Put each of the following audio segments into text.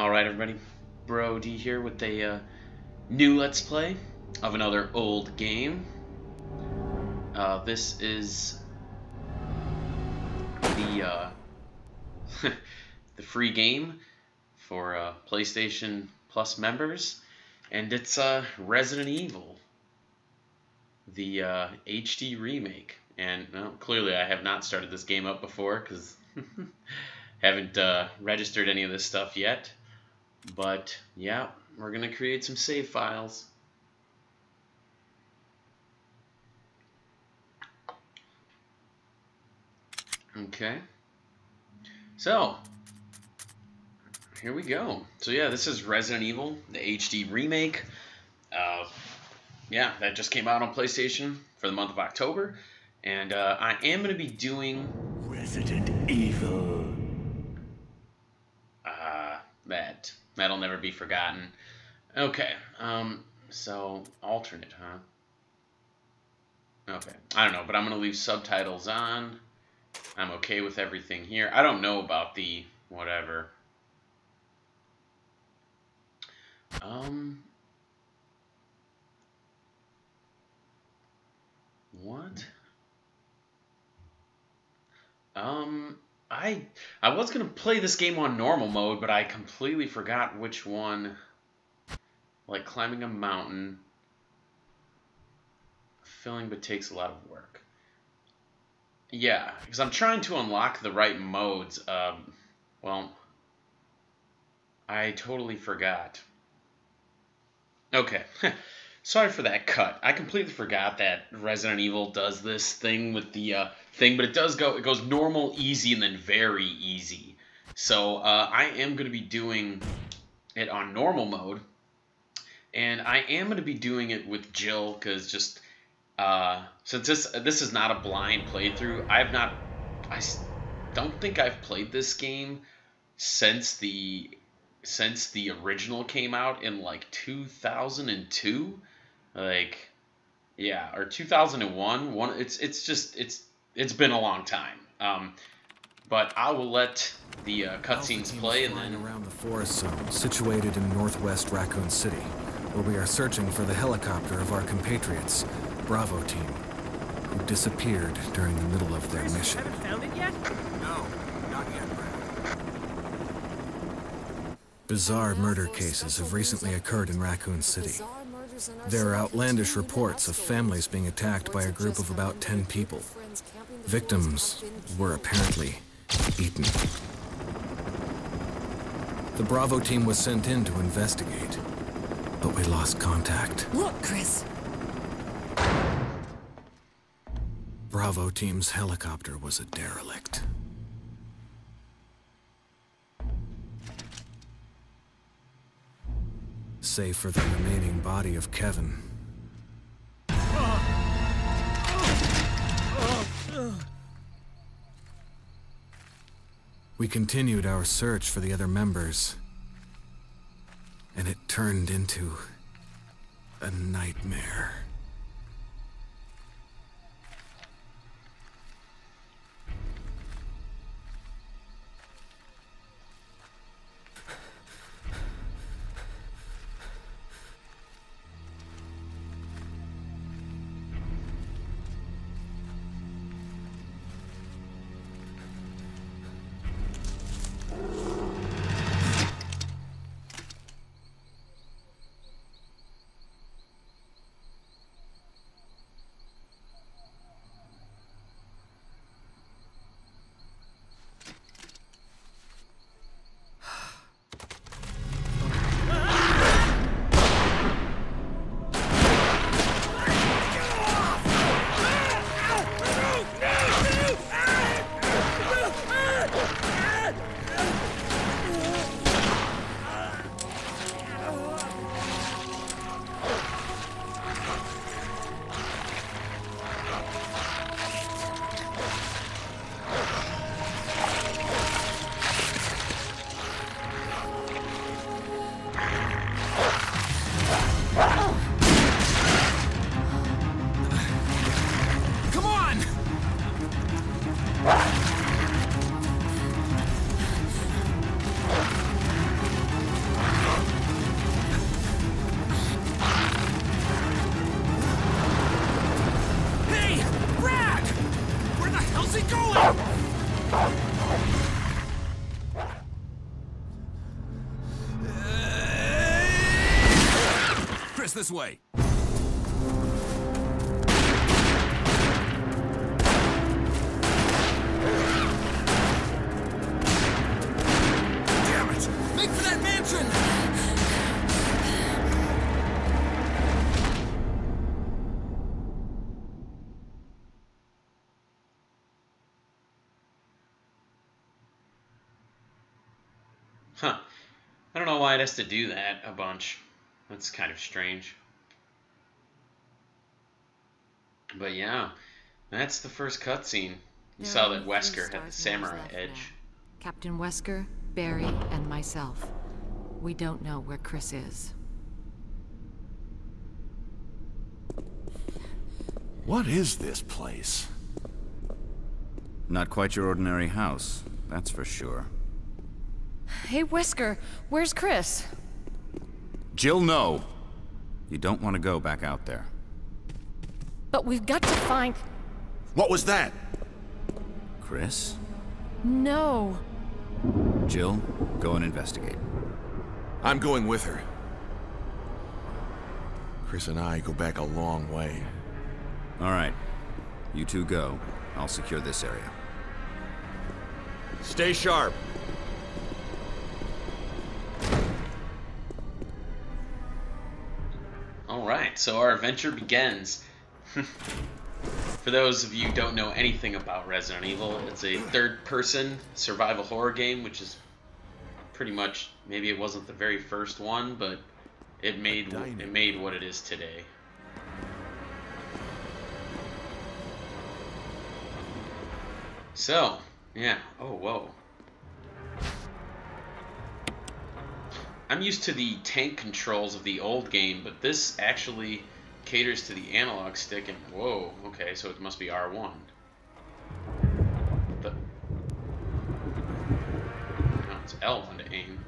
Alright everybody, Bro D here with a new Let's Play of another old game. This is the the free game for PlayStation Plus members, and it's Resident Evil, the HD remake. And well, clearly I have not started this game up before because haven't registered any of this stuff yet. But yeah, we're gonna create some save files. Okay, so here we go. So yeah, this is Resident Evil, the HD remake. Yeah, that just came out on PlayStation for the month of October, and I am gonna be doing Resident Evil. That'll never be forgotten. Okay, so alternate, huh? Okay, I don't know, but I'm gonna leave subtitles on. I'm okay with everything here. I don't know about the whatever. What? I was gonna play this game on normal mode, but I completely forgot which one. Like climbing a mountain, filling, but takes a lot of work. Yeah, because I'm trying to unlock the right modes. Well, I totally forgot. Okay, sorry for that cut. I completely forgot that Resident Evil does this thing with the thing, but it goes normal, easy, and then very easy. So I am going to be doing it on normal mode, and I am going to be doing it with Jill because just since this is not a blind playthrough, I don't think I've played this game since the original came out in like 2002. Like, yeah, or 2001. It's been a long time. But I will let the cutscenes play and then around the forest zone situated in northwest Raccoon City, where we are searching for the helicopter of our compatriots, Bravo Team, who disappeared during the middle of their mission. Haven't found it yet? No, not yet, Brad. Bizarre murder cases have recently occurred in Raccoon City. There are outlandish reports of families being attacked by a group of about 10 people. Victims were apparently beaten. The Bravo Team was sent in to investigate, but we lost contact. Look, Chris! Bravo Team's helicopter was a derelict. Save for the remaining body of Kevin. We continued our search for the other members, and it turned into a nightmare. going! Chris, this way. It has to do that a bunch. That's kind of strange. But yeah, that's the first cutscene. You saw that Wesker had the samurai edge. Now. Captain Wesker, Barry, and myself. We don't know where Chris is. What is this place? Not quite your ordinary house, that's for sure. Hey, Wesker, where's Chris? Jill, no. You don't want to go back out there. But we've got to find... What was that? Chris? No. Jill, go and investigate. I'm going with her. Chris and I go back a long way. All right. You two go. I'll secure this area. Stay sharp. So our adventure begins. For those of you who don't know anything about Resident Evil, it's a third-person survival horror game, which is pretty much, maybe it wasn't the very first one, but it made what it is today. So, yeah. Oh, whoa. I'm used to the tank controls of the old game, but this actually caters to the analog stick, and whoa, okay, so it must be R1. What the? No, it's L1 to aim.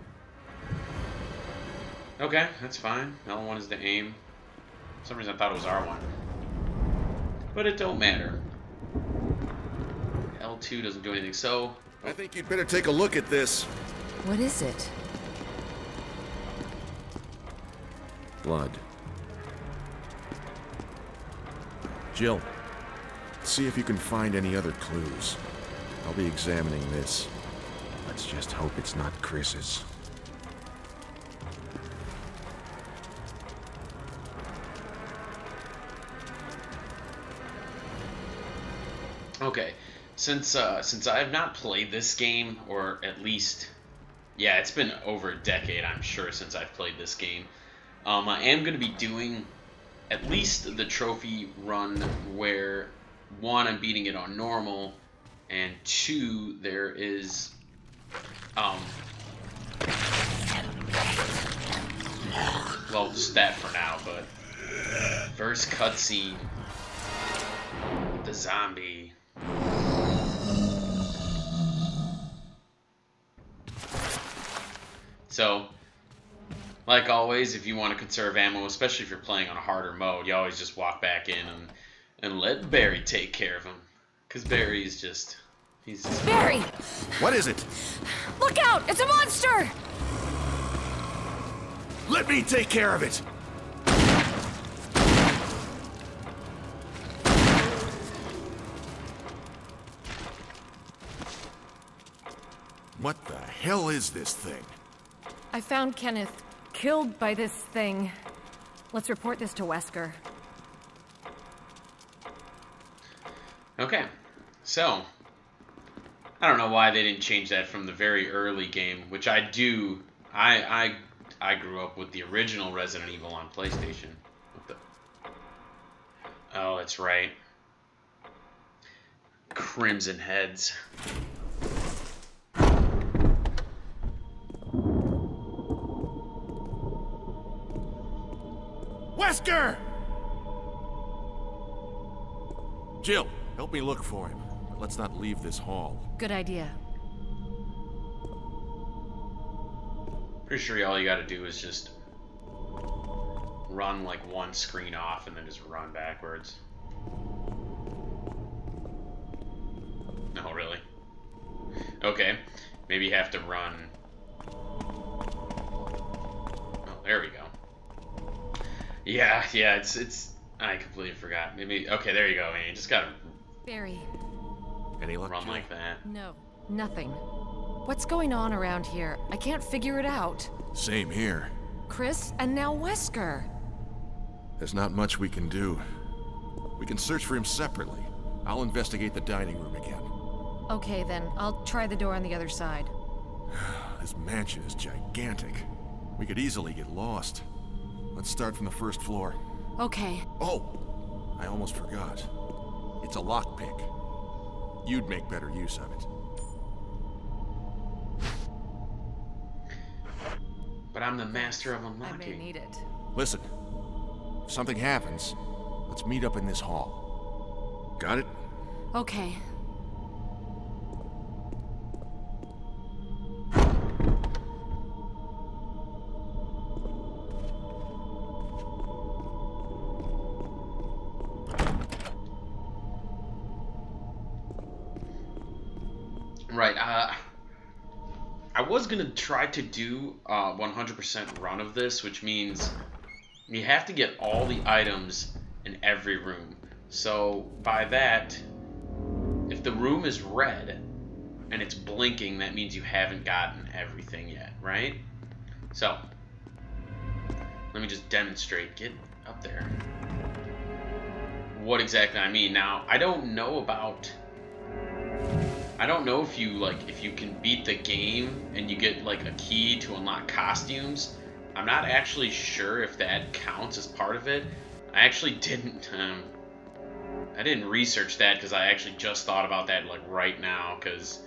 Okay, that's fine. L1 is the aim. For some reason I thought it was R1. But it don't matter. L2 doesn't do anything, so... I think you'd better take a look at this. What is it? Blood. Jill, see if you can find any other clues. I'll be examining this. Let's just hope it's not Chris's. Okay, since I have not played this game, or at least, yeah, it's been over a decade, I'm sure, since I've played this game. I am going to be doing at least the trophy run where, one, I'm beating it on normal, and two, there is, well, just that for now, but first cutscene, the zombie. So... like always, if you want to conserve ammo, especially if you're playing on a harder mode, you always just walk back in and let Barry take care of him. Because Barry's just... he's just... Barry! What is it? Look out! It's a monster! Let me take care of it! What the hell is this thing? I found Kenneth. Killed by this thing. Let's report this to Wesker. Okay. So, I don't know why they didn't change that from the very early game, which I do. I grew up with the original Resident Evil on PlayStation. What the? Oh, that's right. Crimson Heads. Wesker! Jill, help me look for him. Let's not leave this hall. Good idea. Pretty sure all you gotta do is just run like one screen off and then just run backwards. No, maybe have to run... Oh, there we go. Yeah, it's... I completely forgot. Maybe... Okay, there you go, man. You just gotta... Barry. Any luck, run like that. No, nothing. What's going on around here? I can't figure it out. Same here. Chris, and now Wesker. There's not much we can do. We can search for him separately. I'll investigate the dining room again. Okay, then. I'll try the door on the other side. This mansion is gigantic. We could easily get lost. Let's start from the first floor. Okay. Oh! I almost forgot. It's a lockpick. You'd make better use of it. But I'm the master of unlocking. I may need it. Listen. If something happens, let's meet up in this hall. Got it? Okay. Right, I was gonna try to do 100% run of this, which means you have to get all the items in every room. So by that, if the room is red and it's blinking, that means you haven't gotten everything yet, right? So let me just demonstrate. Get up there. What exactly I mean. Now, I don't know about... I don't know if you if you can beat the game and you get like a key to unlock costumes. I'm not actually sure if that counts as part of it. I actually didn't research that, because I actually just thought about that like right now, because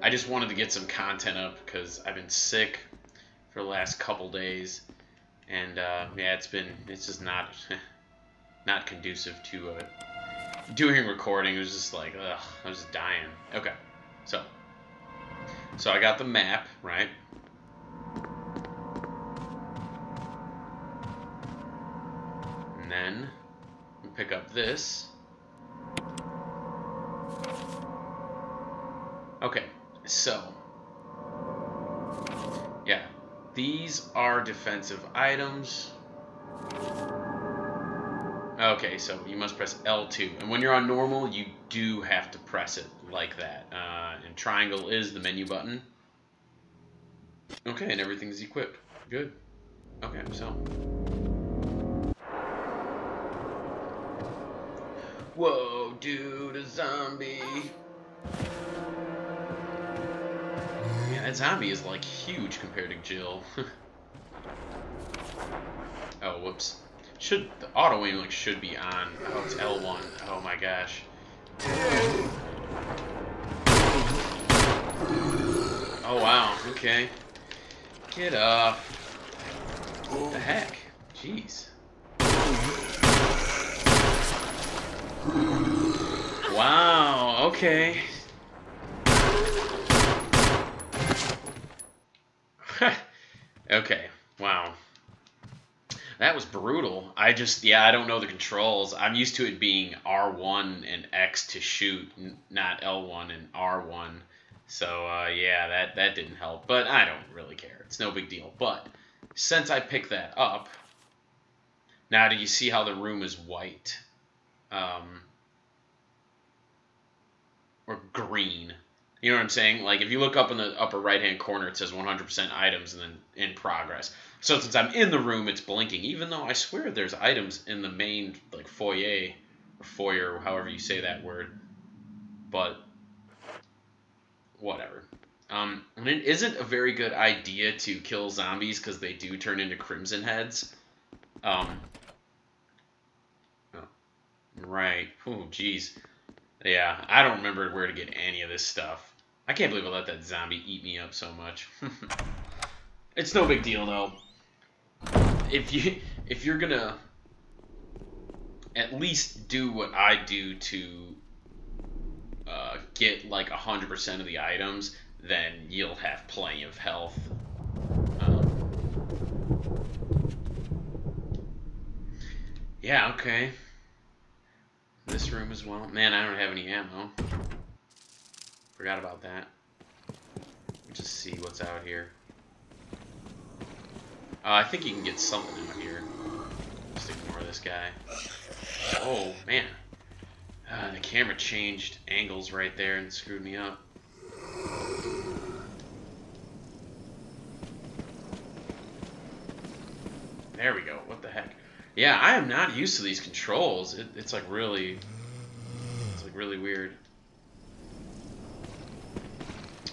I just wanted to get some content up, because I've been sick for the last couple days, and yeah, it's just not conducive to doing recording. It was just like, ugh, I was dying. Okay. So I got the map, right? And then we pick up this. Okay, so yeah, these are defensive items. Okay, so you must press L2, and when you're on normal, you do have to press it like that. And triangle is the menu button. Okay, and everything's equipped. Good. Okay, so. Whoa, dude, a zombie. Yeah, that zombie is like huge compared to Jill. Oh, whoops. Should the auto aim like should be on? Oh, it's L1. Oh my gosh. Oh wow. Okay. Get up. What the heck? Jeez. Wow. Okay. Okay. Wow. That was brutal. I just, yeah, I don't know the controls. I'm used to it being R1 and X to shoot, not L1 and R1. So, yeah, that didn't help. But I don't really care. It's no big deal. But since I picked that up, now do you see how the room is white? Or green. You know what I'm saying? Like, if you look up in the upper right-hand corner, it says 100% items and then in progress. So since I'm in the room, it's blinking, even though I swear there's items in the main, like, foyer, or foyer, however you say that word. But, whatever. And it isn't a very good idea to kill zombies, because they do turn into Crimson Heads. Oh, right. Oh, jeez. Yeah, I don't remember where to get any of this stuff. I can't believe I let that zombie eat me up so much. It's no big deal, though. If you're gonna at least do what I do to get like 100% of the items, then you'll have plenty of health. Yeah, okay. This room as well. Man, I don't have any ammo. Forgot about that. Just see what's out here. I think you can get something out here. Just ignore this guy. Oh, man. The camera changed angles right there and screwed me up. There we go. What the heck? Yeah, I am not used to these controls. It's like really... It's like really weird.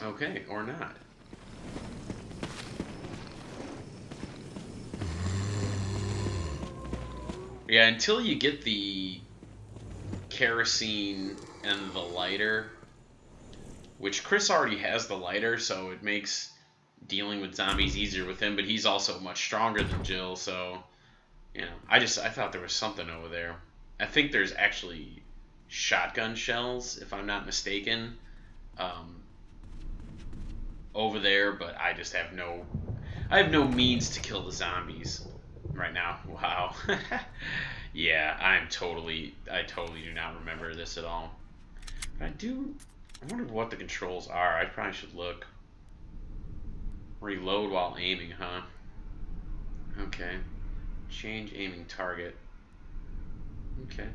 Okay, or not. Yeah, until you get the kerosene and the lighter, which Chris already has the lighter, so it makes dealing with zombies easier with him, but he's also much stronger than Jill, so, you know, I thought there was something over there. I think there's actually shotgun shells, if I'm not mistaken, over there, but I just have no, I have no means to kill the zombies right now. Wow. Yeah, I totally do not remember this at all. But I wonder what the controls are. I probably should look. Reload while aiming, huh? Okay. Change aiming target. Okay.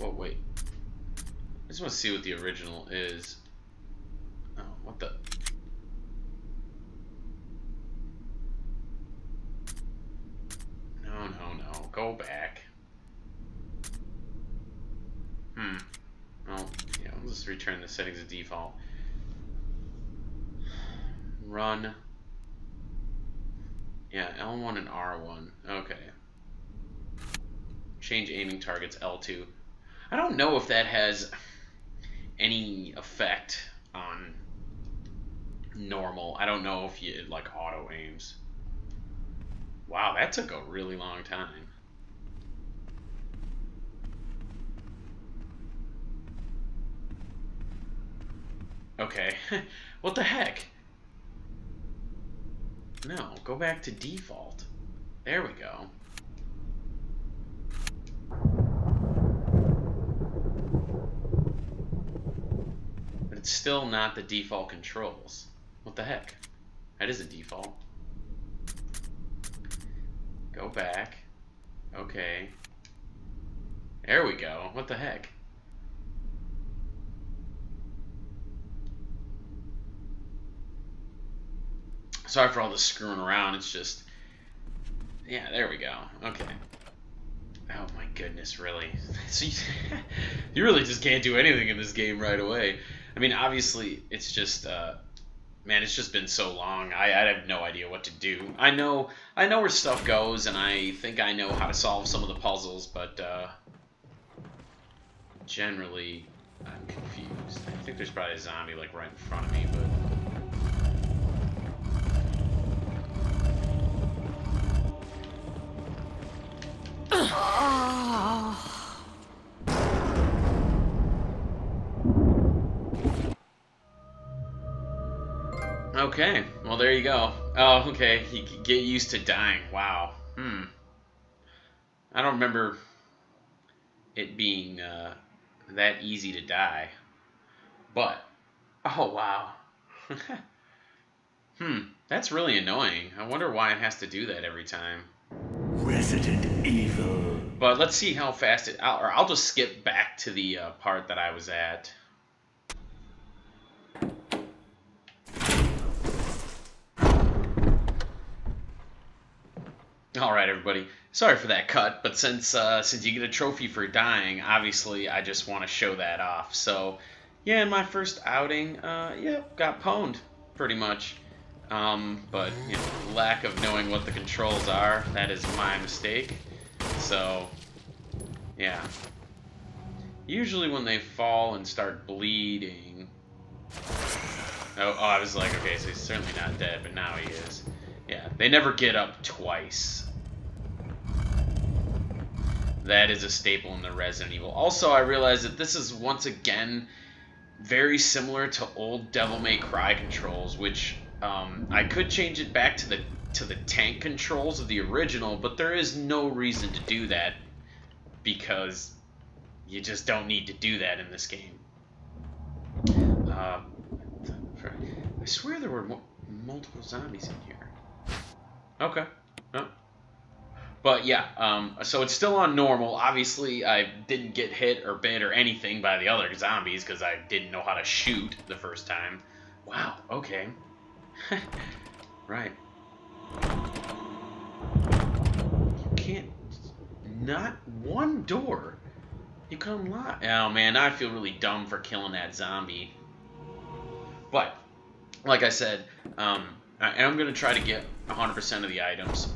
Well, wait. I just want to see what the original is. Oh, what the... No, no, no. Go back. Well, yeah, we'll just return the settings to default. Run. Yeah, L1 and R1. Okay. Change aiming targets, L2. I don't know if that has any effect on normal. I don't know if it, like, auto aims. Wow, that took a really long time. Okay. What the heck? No, go back to default. There we go. But it's still not the default controls. What the heck? That is a default. Go back. Okay. There we go. What the heck? Sorry for all this screwing around, it's just... Yeah, there we go. Okay. Oh my goodness, really. So you really just can't do anything in this game right away. I mean, obviously, it's just... Man, it's just been so long. I have no idea what to do. I know where stuff goes, and I think I know how to solve some of the puzzles, but generally, I'm confused. I think there's probably a zombie like right in front of me, but... Okay, well there you go. Oh, okay, you can get used to dying. Wow. I don't remember it being that easy to die. But, oh wow. That's really annoying. I wonder why it has to do that every time. Resident Evil. But let's see how fast it... I'll just skip back to the part that I was at. Alright everybody, sorry for that cut, but since you get a trophy for dying, obviously I just want to show that off. So, yeah, in my first outing, got pwned, pretty much. But, you know, lack of knowing what the controls are, that is my mistake. So, yeah. Usually when they fall and start bleeding... Oh, I was like, okay, so he's certainly not dead, but now he is. Yeah, they never get up twice. That is a staple in the Resident Evil. Also, I realize that this is, once again, very similar to old Devil May Cry controls, which I could change it back to the tank controls of the original, but there is no reason to do that because you just don't need to do that in this game. Cry. I swear there were multiple zombies in here. Okay. No. But yeah, so it's still on normal. Obviously, I didn't get hit or bit or anything by the other zombies because I didn't know how to shoot the first time. Wow, okay. Right. You can't... Not one door you can unlock. Oh, man, I feel really dumb for killing that zombie. But, like I said, I am going to try to get 100% of the items.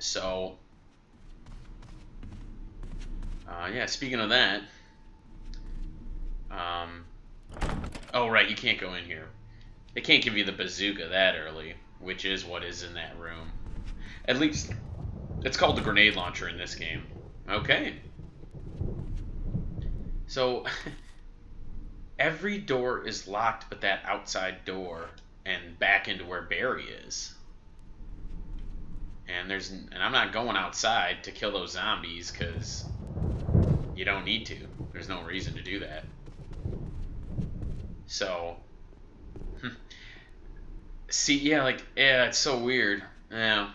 So, yeah, speaking of that, oh, right, you can't go in here. They can't give you the bazooka that early, which is what is in that room. At least, it's called the grenade launcher in this game. Okay. So, every door is locked but that outside door and back into where Barry is. And there's, and I'm not going outside to kill those zombies because you don't need to. There's no reason to do that. So, see, yeah, like, yeah, it's so weird. Yeah,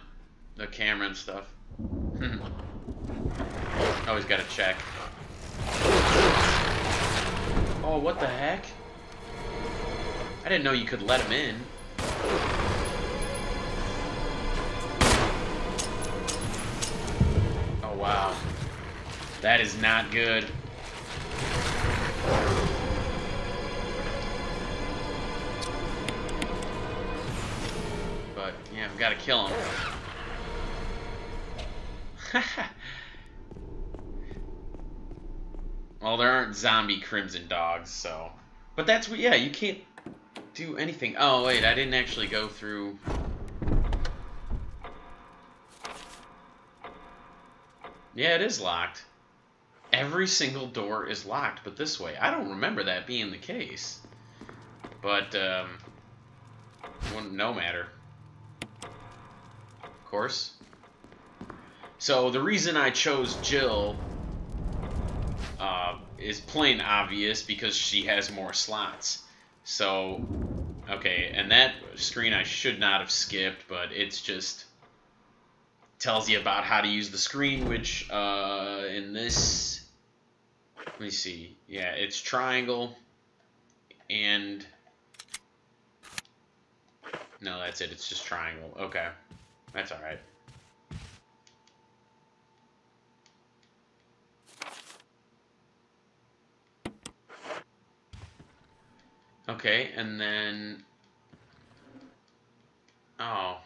the camera and stuff. Always gotta check. Oh, what the heck? I didn't know you could let him in. Wow, that is not good. But yeah, I've got to kill him. Well, there aren't zombie crimson dogs, so. But that's what. Yeah, you can't do anything. Oh wait, I didn't actually go through. Yeah, it is locked. Every single door is locked, but this way. I don't remember that being the case. But, wouldn't no matter. Of course. So, the reason I chose Jill is plain obvious because she has more slots. So, okay, and that screen I should not have skipped, but it's just... tells you about how to use the screen, which in this, let me see, yeah, it's triangle, and, no, that's it, it's just triangle, okay, that's alright. Okay, and then, oh,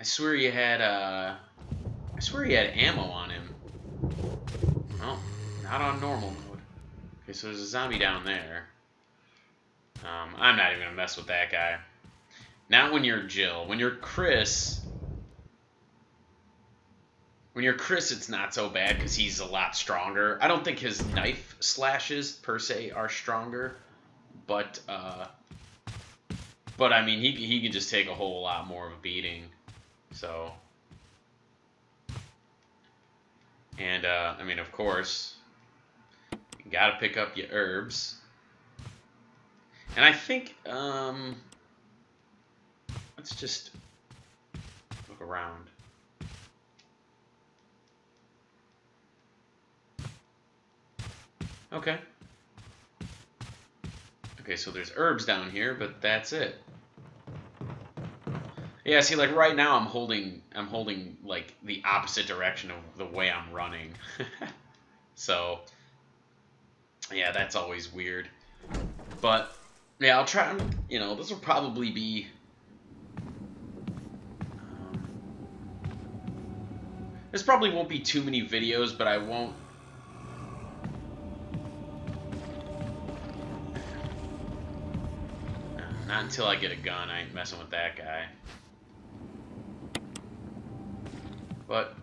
I swear you had, ammo on him. Well, not on normal mode. Okay, so there's a zombie down there. I'm not even gonna mess with that guy. Not when you're Jill. When you're Chris... When you're Chris, it's not so bad, because he's a lot stronger. I don't think his knife slashes, per se, are stronger. But I mean, he can just take a whole lot more of a beating. So, and, I mean, of course, you gotta pick up your herbs, and I think, let's just look around. Okay. Okay, so there's herbs down here, but that's it. Yeah, see, like, right now I'm holding, like, the opposite direction of the way I'm running. So, yeah, that's always weird. But, yeah, I'll try, you know, this will probably be... this probably won't be too many videos, but I won't... Not until I get a gun, I ain't messing with that guy. But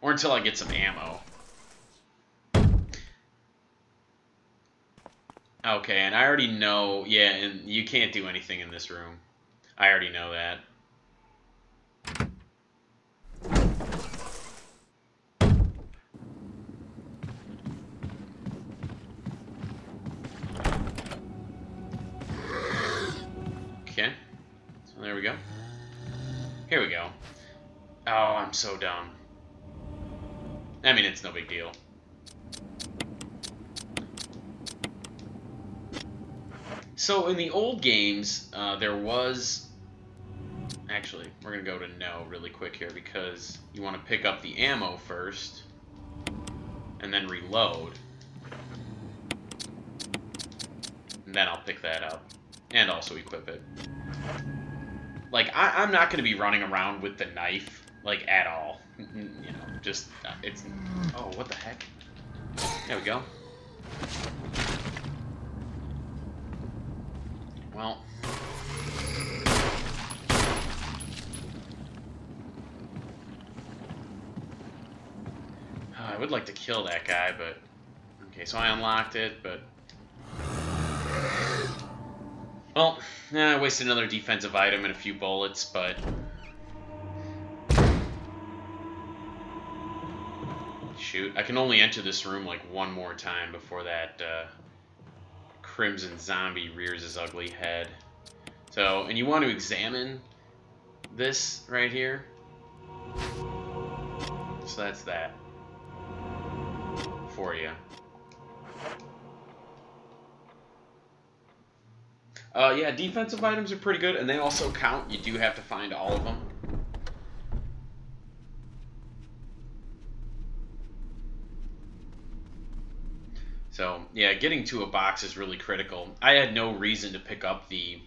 or until I get some ammo. Okay, and I already know, yeah, and you can't do anything in this room. I already know that. There we go. Here we go. Oh, I'm so dumb. I mean, it's no big deal. So, in the old games, there was... Actually, we're going to go to no really quick here because you want to pick up the ammo first and then reload. And then I'll pick that up and also equip it. Like, I'm not going to be running around with the knife, like, at all. You know, just, it's... Oh, what the heck? There we go. Well... I would like to kill that guy, but... Okay, so I unlocked it, but... Well, I wasted another defensive item and a few bullets, but... Shoot, I can only enter this room, like, one more time before that, Crimson Zombie rears his ugly head. So, and you want to examine this right here. So that's that. For you. Yeah, defensive items are pretty good, and they also count. You do have to find all of them. So, yeah, getting to a box is really critical. I had no reason to pick up the...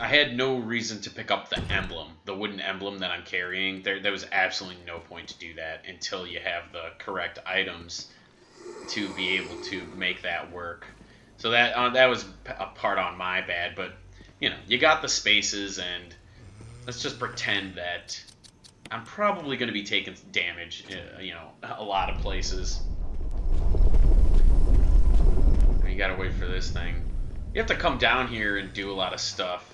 I had no reason to pick up the emblem, the wooden emblem that I'm carrying. There was absolutely no point to do that until you have the correct items to be able to make that work. So that was a part on my bad, but, you know, you got the spaces, and let's just pretend that I'm probably going to be taking damage, you know, a lot of places. You got to wait for this thing. You have to come down here and do a lot of stuff.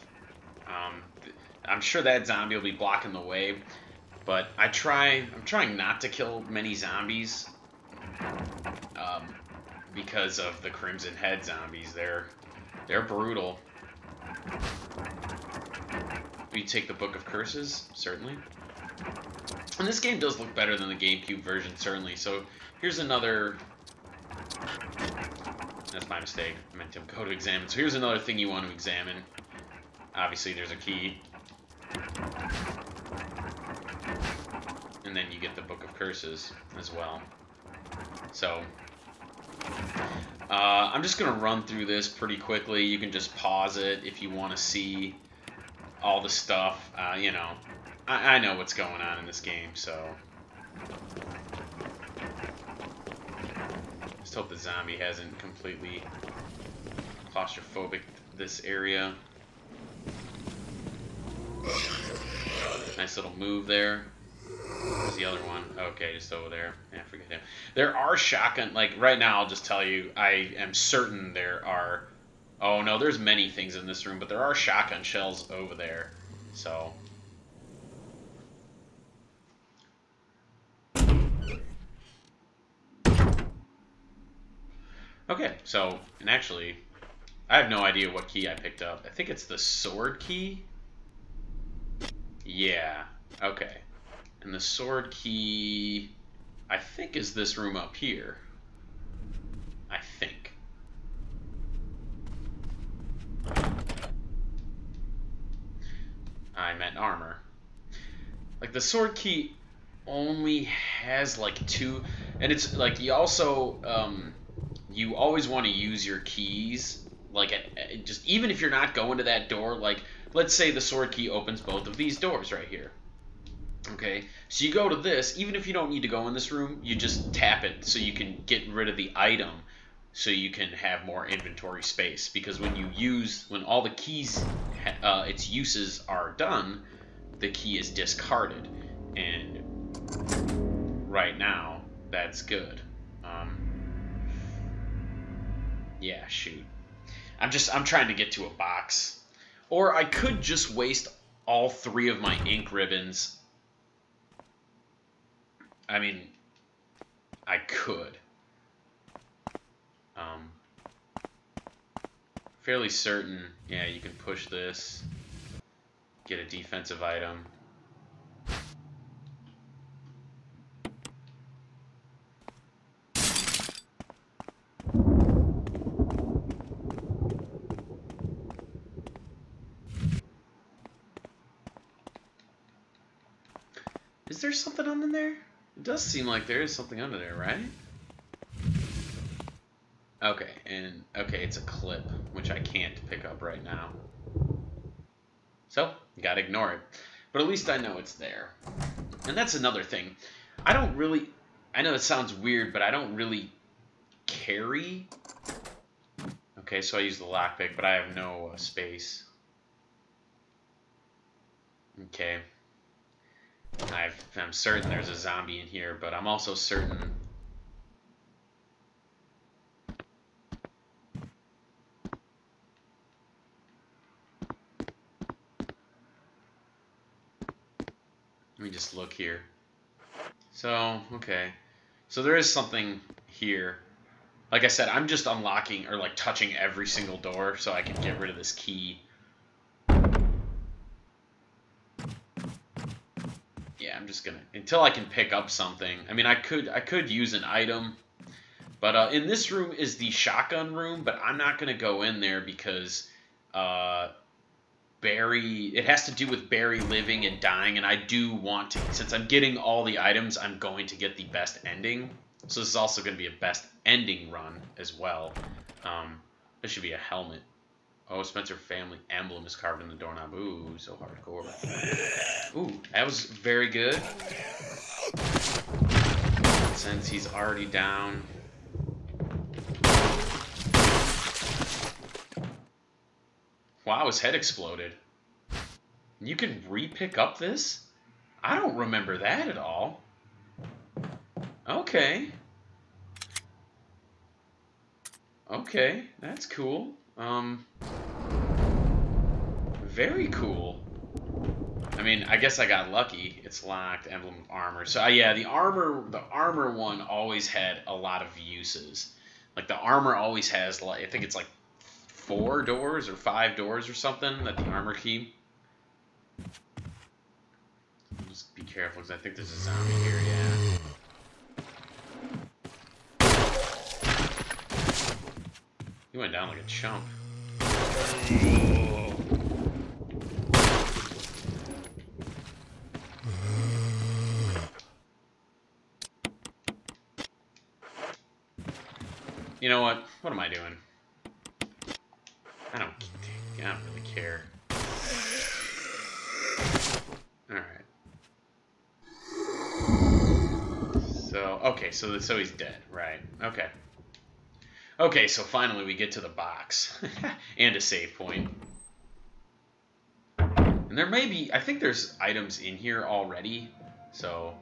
I'm sure that zombie will be blocking the way, but I'm trying not to kill many zombies. Because of the Crimson Head zombies, they're brutal. You take the Book of Curses, certainly. And this game does look better than the GameCube version, certainly. So here's another... That's my mistake. I meant to go to examine. So here's another thing you want to examine. Obviously, there's a key. And then you get the Book of Curses as well. So... I'm just going to run through this pretty quickly. You can just pause it if you want to see all the stuff. You know, I know what's going on in this game, so... Just hope the zombie hasn't completely claustrophobic this area. Nice little move there. Where's the other one? Okay, just over there. Yeah, forget him. There are shotgun... Like, right now, I'll just tell you, I am certain there are... Oh, no, there's many things in this room, but there are shotgun shells over there. So... Okay, so... And actually, I have no idea what key I picked up. I think it's the sword key? Yeah. Okay. And the sword key, I think, is this room up here. I think. I meant armor. Like, the sword key only has, like, two... And it's, like, you also... you always want to use your keys. Like, just even if you're not going to that door, like, let's say the sword key opens both of these doors right here. Okay, so you go to this, even if you don't need to go in this room, you just tap it so you can get rid of the item so you can have more inventory space. Because when you use, when all the keys, its uses are done, the key is discarded. And right now, that's good. Yeah, shoot. I'm trying to get to a box. Or I could just waste all three of my ink ribbons. I mean, I could. fairly certain, yeah, you can push this, get a defensive item. Is there something under there? It does seem like there is something under there, right? Okay, and okay, it's a clip, which I can't pick up right now. So, gotta ignore it. But at least I know it's there. And that's another thing. I don't really, I know it sounds weird, but I don't really carry. Okay, so I use the lockpick, but I have no space. Okay. I'm certain there's a zombie in here, but I'm also certain... Let me just look here. So, okay. So there is something here. Like I said, I'm just unlocking or like touching every single door so I can get rid of this key. I'm just gonna until I can pick up something. I mean, I could use an item, but in this room is the shotgun room. But I'm not gonna go in there because Barry. It has to do with Barry living and dying, and I do want to. Since I'm getting all the items, I'm going to get the best ending. So this is also gonna be a best ending run as well. This should be a helmet. Oh, Spencer family emblem is carved in the doorknob. Ooh, so hardcore. Ooh, that was very good. Since he's already down. Wow, his head exploded. You can re-pick up this? I don't remember that at all. Okay. Okay, that's cool. Very cool. I mean, I guess I got lucky. It's locked, emblem of armor. So, yeah, the armor one always had a lot of uses. Like, the armor always has, like, I think it's like 4 doors or 5 doors or something that the armor key. Just be careful, because I think there's a zombie here, yeah. He went down like a chump. Whoa. You know what? What am I doing? I don't really care. All right. So okay, so he's dead, right? Okay. Okay, so finally we get to the box and a save point. And there may be, I think there's items in here already. So,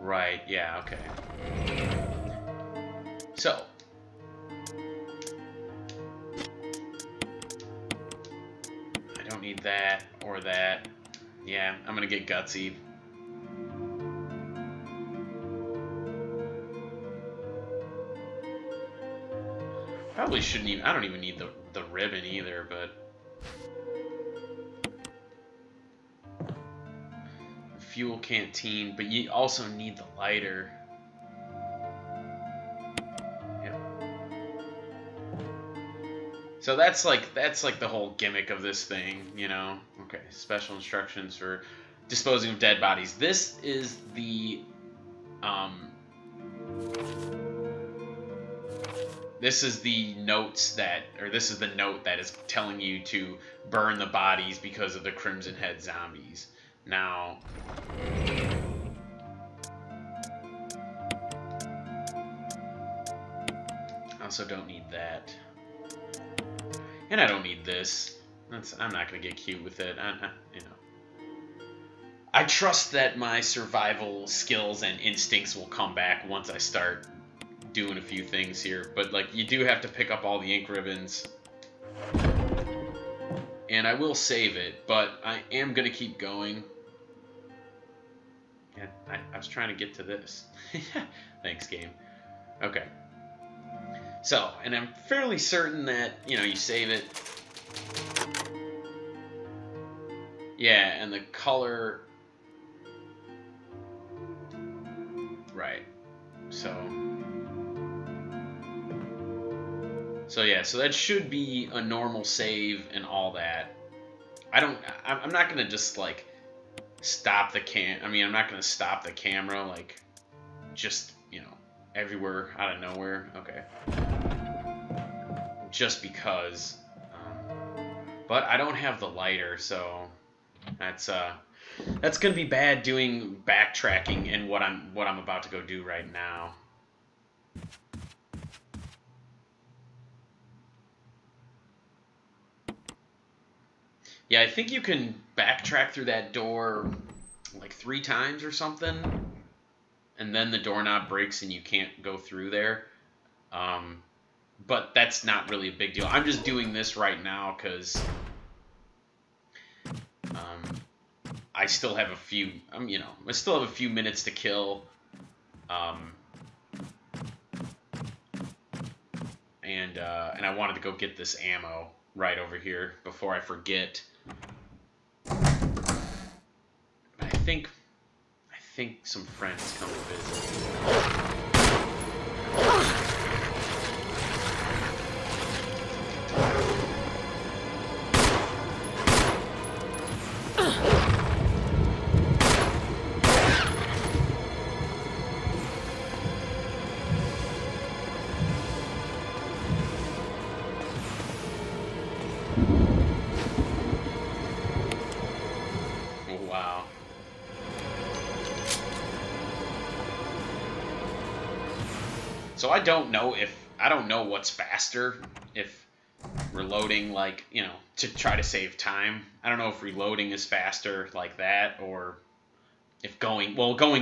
right, yeah, okay. So, I don't need that or that. Yeah, I'm gonna get gutsy. Probably shouldn't even, I don't even need the ribbon either, but... The fuel canteen, but you also need the lighter. Yeah. So that's like the whole gimmick of this thing, you know? Okay, special instructions for disposing of dead bodies. This is the, This is the notes that, or this is the note that is telling you to burn the bodies because of the Crimson Head zombies. Now, I also don't need that, and I don't need this. I'm not gonna get cute with it. You know, I trust that my survival skills and instincts will come back once I start doing a few things here, but like you do have to pick up all the ink ribbons, and I will save it, but I am gonna keep going. Yeah, I was trying to get to this. Thanks, game. Okay, So, and I'm fairly certain that, you know, you save it. Yeah, and the color... Right. So yeah, so that should be a normal save and all that. I'm not going to just, like, stop the I'm not going to stop the camera, like, just, you know, everywhere, out of nowhere. Okay. Just because. But I don't have the lighter, so that's going to be bad doing backtracking and what I'm about to go do right now. Yeah, I think you can backtrack through that door like 3 times or something, and then the doorknob breaks and you can't go through there. But that's not really a big deal. I'm just doing this right now because I still have a few. You know, I still have a few minutes to kill. And I wanted to go get this ammo right over here before I forget. I think some friends come to visit. Oh, wow. So I don't know what's faster, if reloading, like, you know, to try to save time. I don't know if reloading is faster like that, or if going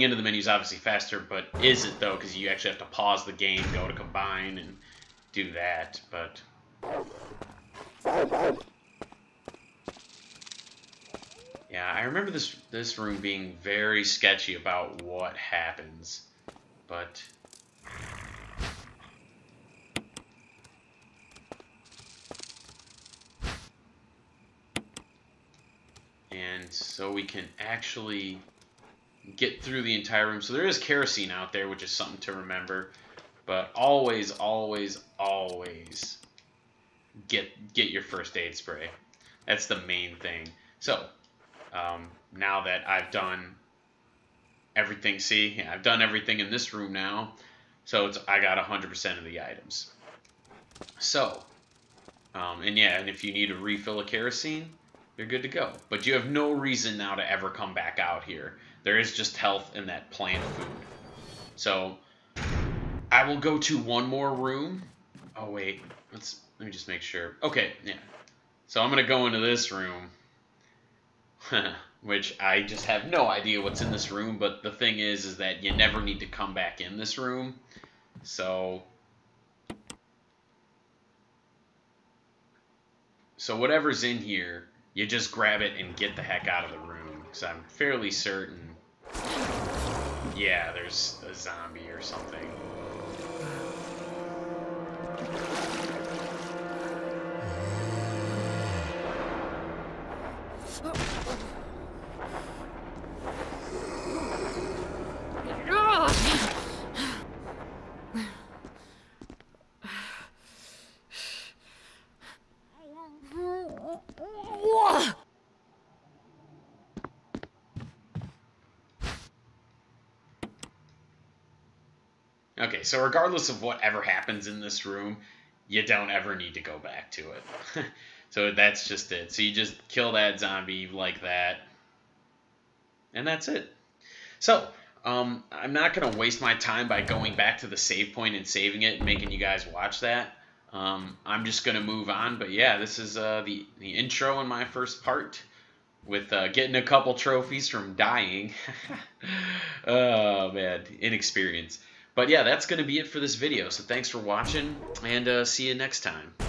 into the menu is obviously faster, but is it though? Because you actually have to pause the game, go to combine, and do that, but... Yeah, I remember this room being very sketchy about what happens, but... And so we can actually get through the entire room. So there is kerosene out there, which is something to remember. But always, always, always get your first aid spray. That's the main thing. So now that I've done everything, see, yeah, I've done everything in this room now. So I got 100% of the items. So, and yeah, and if you need a refill of kerosene, you're good to go. But you have no reason now to ever come back out here. There is just health in that plant food. So, I will go to one more room. Oh, wait. Let me just make sure. Okay, yeah. So, I'm going to go into this room. Which I just have no idea what's in this room. But the thing is that you never need to come back in this room. So... So, whatever's in here... You just grab it and get the heck out of the room, because I'm fairly certain, yeah, there's a zombie or something. Okay, so regardless of whatever happens in this room, you don't ever need to go back to it. So that's just it. So you just kill that zombie like that, and that's it. So I'm not going to waste my time by going back to the save point and saving it and making you guys watch that. I'm just going to move on. But yeah, this is the intro in my first part with getting a couple trophies from dying. Oh, man, inexperience. But yeah, that's going to be it for this video, so thanks for watching, and see you next time.